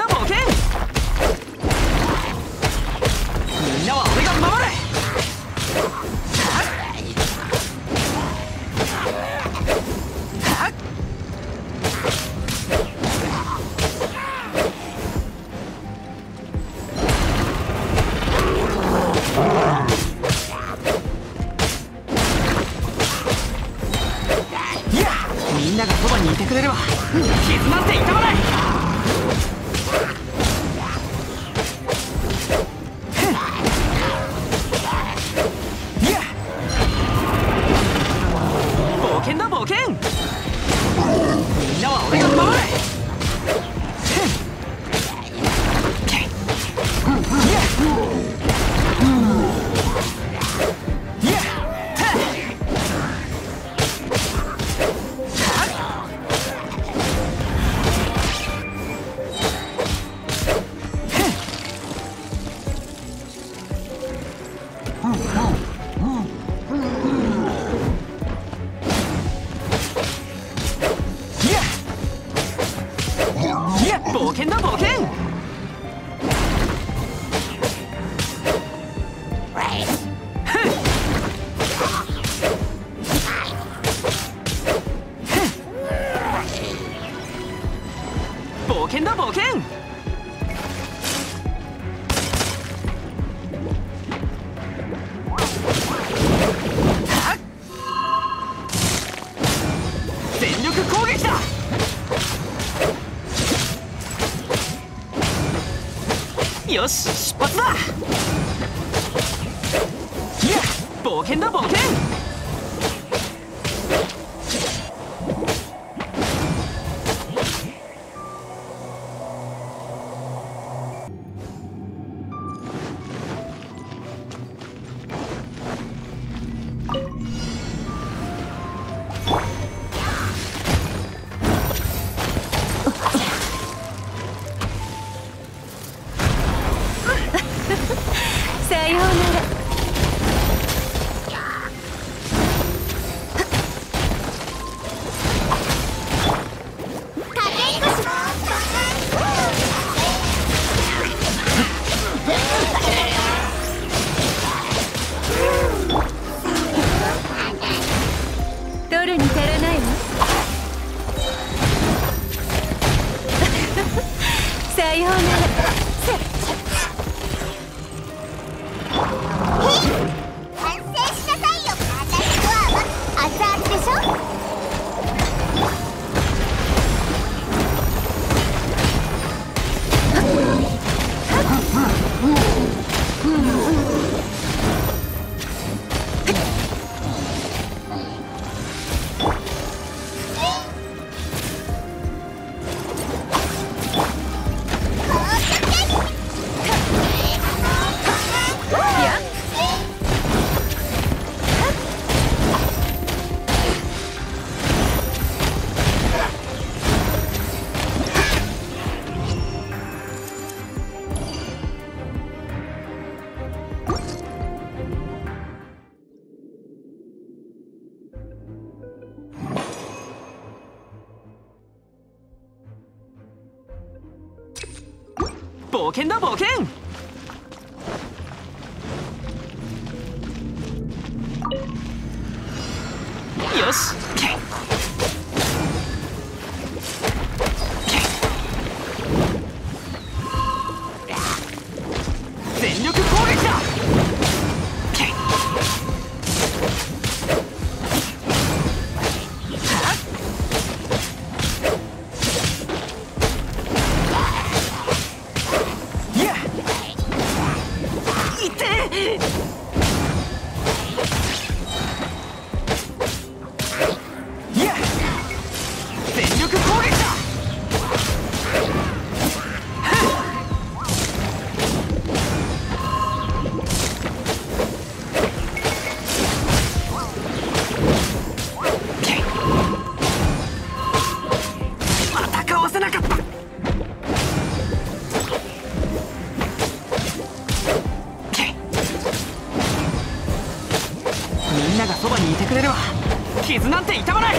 だボケ。みんなは俺が守れ。みんながそばにいてくれれば傷なんて痛まない。冒険だ冒険。みんなは俺が守れ。冒険だ冒険。冒険だ冒険。全力攻撃だ。よし出発だ。いや冒険だ冒険。さようなら。取るに足らないわ。さようなら。冒険だ冒険。よし全力攻撃だ。みんながそばにいてくれれば傷なんて痛まない。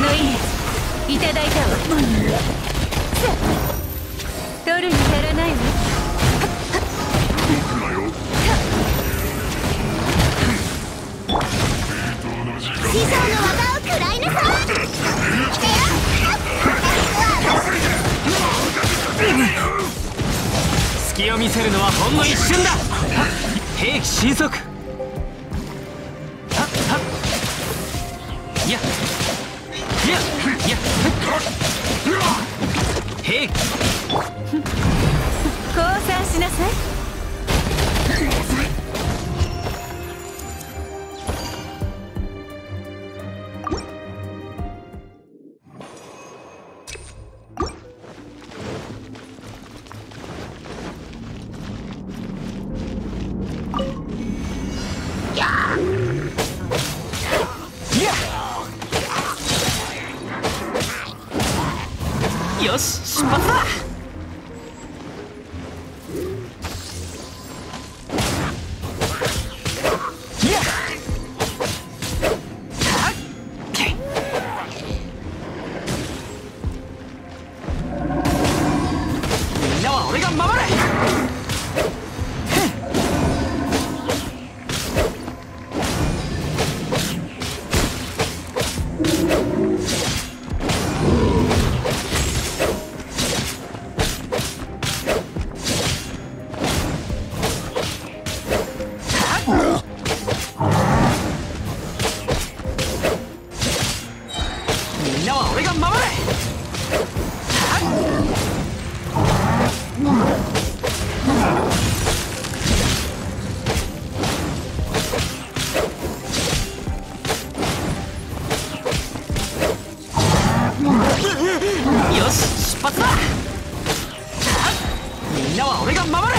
の意味いただいたわ。取るに足らないわ。師匠の技を食らいなさい。隙を見せるのはほんの一瞬だ。兵器神速。いやいやいや兵器降参しなさい。よし、出発だ。みんなは俺が守れ。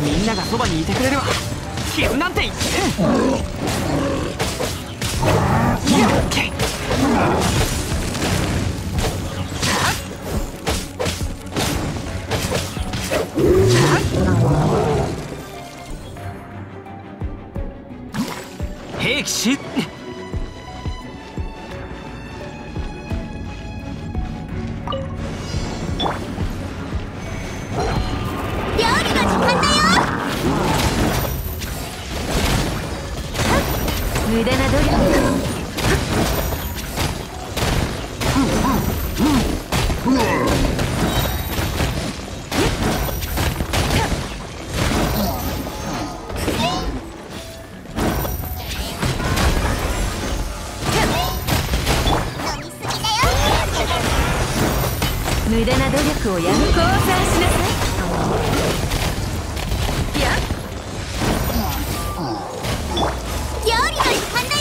みんなは俺が守れ。みんながそばにいてくれれば傷なんていや兵器し無駄な努力。無駄な努力をやめ、降参しなさい。やっ料理の一環だ。